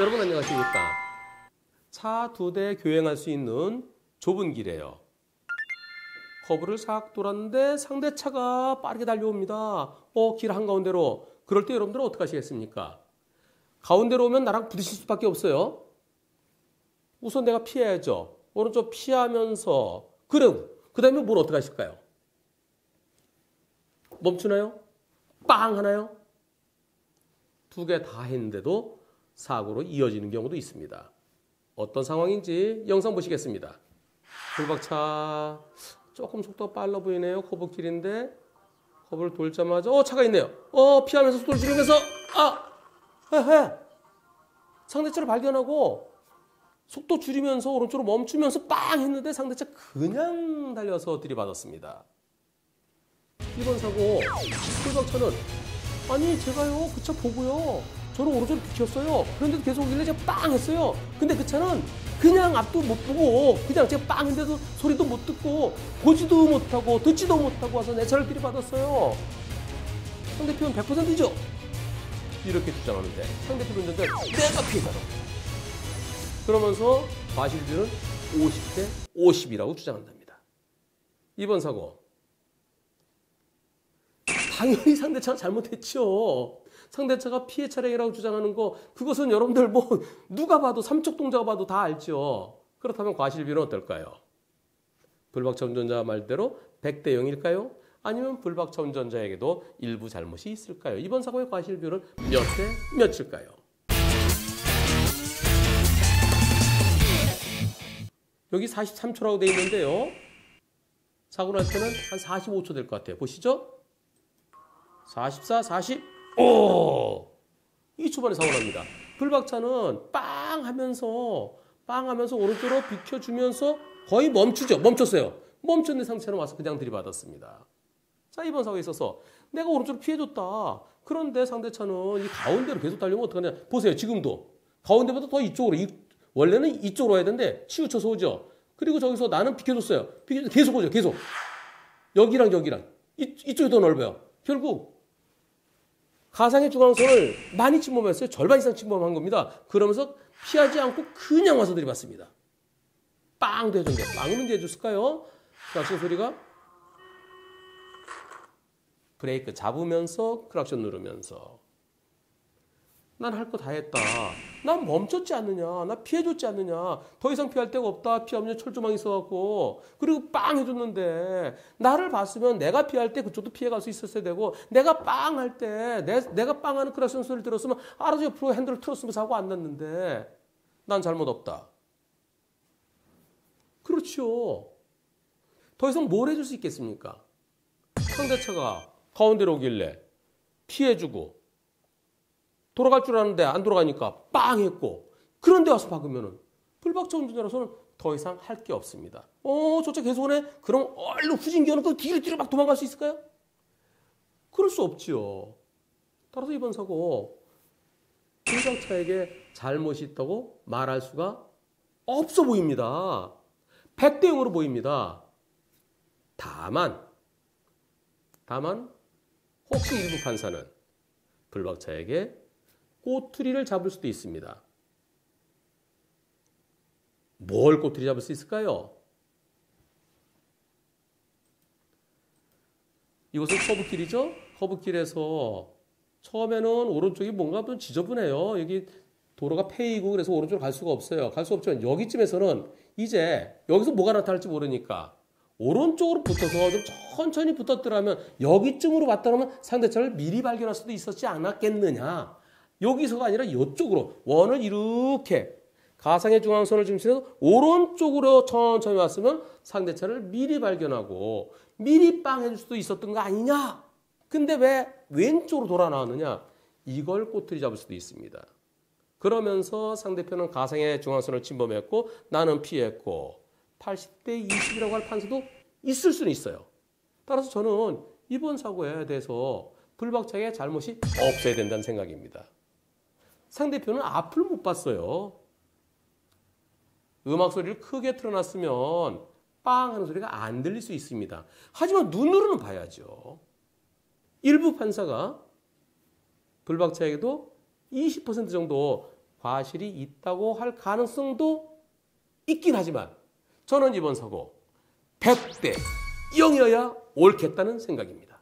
여러분 안녕하십니까. 차 2대 교행할 수 있는 좁은 길이에요. 커브를 싹 돌았는데 상대 차가 빠르게 달려옵니다. 길 한가운데로. 그럴 때 여러분들은 어떻게 하시겠습니까? 가운데로 오면 나랑 부딪힐 수밖에 없어요. 우선 내가 피해야죠. 오른쪽 피하면서. 그 다음에 뭘 어떻게 하실까요? 멈추나요? 빵 하나요? 두 개 다 했는데도 사고로 이어지는 경우도 있습니다. 어떤 상황인지 영상 보시겠습니다. 블박차 조금 속도가 빨라 보이네요. 커브길인데 커브를 돌자마자 차가 있네요. 피하면서 속도를 줄이면서 상대차를 발견하고 속도 줄이면서 오른쪽으로 멈추면서 빵 했는데 상대차 그냥 달려서 들이받았습니다. 이번 사고 풀박차는 아니 제가요 그 차 보고요 저는 오른쪽으로 비켰어요. 그런데도 계속 오길래 제가 빵 했어요. 근데 그 차는 그냥 앞도 못 보고 그냥 제가 빵 했는데도 소리도 못 듣고 보지도 못하고 듣지도 못하고 와서 내 차를 들이받았어요. 상대편 100%죠? 이렇게 주장하는데 상대편 운전자는 내가 피해자로 그러면서 과실비율은 50대 50이라고 주장한답니다. 이번 사고 당연히 상대차가 잘못했죠. 상대차가 피해 차량이라고 주장하는 거 그것은 여러분들 누가 봐도 삼척동자가 봐도 다 알죠. 그렇다면 과실비율은 어떨까요? 블박차 운전자 말대로 100대 0일까요? 아니면 블박차 운전자에게도 일부 잘못이 있을까요? 이번 사고의 과실비율은 몇 대 몇일까요? 여기 43초라고 되어 있는데요. 사고 날 때는 한 45초 될 것 같아요. 보시죠. 44, 40. 이 초반에 사고 납니다. 블박차는 빵 하면서 오른쪽으로 비켜주면서 거의 멈추죠. 멈췄는데 상체는 와서 그냥 들이받았습니다. 자, 이번 사고에 있어서 내가 오른쪽으로 피해줬다. 그런데 상대차는 이 가운데로 계속 달려오면 어떡하냐. 보세요. 지금도. 가운데보다 더 이쪽으로. 원래는 이쪽으로 와야 되는데 치우쳐서 오죠. 그리고 저기서 나는 비켜줬어요. 계속 오죠. 계속. 여기랑. 이쪽이 더 넓어요. 결국. 가상의 중앙선을 많이 침범했어요. 절반 이상 침범한 겁니다. 그러면서 피하지 않고 그냥 와서 들이받습니다. 빵도 해줬는데 빵은 언제 해줬을까요? 크락션 소리가 브레이크 잡으면서 크락션 누르면서 난 할 거 다 했다. 난 멈췄지 않느냐. 나 피해줬지 않느냐. 더 이상 피할 데가 없다. 피하면 철조망이 있어갖고. 그리고 빵 해줬는데 나를 봤으면 내가 피할 때 그쪽도 피해갈 수 있었어야 되고 내가 빵 할 때 내가 빵하는 크락션 소리를 들었으면 알아서 옆으로 핸들을 틀었으면 사고 안 났는데 난 잘못 없다. 그렇죠. 더 이상 뭘 해줄 수 있겠습니까? 상대차가 가운데로 오길래 피해주고 돌아갈 줄 아는데 안 돌아가니까 빵 했고 그런데 와서 박으면은 블박차 운전자로서는 더 이상 할 게 없습니다. 저 차 계속 오네? 그럼 얼른 후진기어놓고 뒤로 막 도망갈 수 있을까요? 그럴 수 없지요. 따라서 이번 사고 운전자에게 잘못이 있다고 말할 수가 없어 보입니다. 100대 0으로 보입니다. 다만 혹시 일부 판사는 블박차에게 꼬투리를 잡을 수도 있습니다. 뭘 꼬투리 잡을 수 있을까요? 이것은 커브길이죠? 커브길에서 처음에는 오른쪽이 뭔가 좀 지저분해요. 여기 도로가 페이고 그래서 오른쪽으로 갈 수가 없어요. 갈 수 없지만 여기쯤에서는 이제 여기서 뭐가 나타날지 모르니까 오른쪽으로 붙어서 좀 천천히 붙었더라면 여기쯤으로 왔더라면 상대차를 미리 발견할 수도 있었지 않았겠느냐. 여기서가 아니라 이쪽으로 원을 이렇게 가상의 중앙선을 중심으로 오른쪽으로 천천히 왔으면 상대차를 미리 발견하고 미리 빵 해줄 수도 있었던 거 아니냐. 근데 왜 왼쪽으로 돌아 나왔느냐. 이걸 꼬투리 잡을 수도 있습니다. 그러면서 상대편은 가상의 중앙선을 침범했고 나는 피했고 80대 20이라고 할 판사도 있을 수는 있어요. 따라서 저는 이번 사고에 대해서 블박차의 잘못이 없어야 된다는 생각입니다. 상대편은 앞을 못 봤어요. 음악 소리를 크게 틀어놨으면 빵 하는 소리가 안 들릴 수 있습니다. 하지만 눈으로는 봐야죠. 일부 판사가 불박차에게도 20% 정도 과실이 있다고 할 가능성도 있긴 하지만 저는 이번 사고 100대 0이어야 옳겠다는 생각입니다.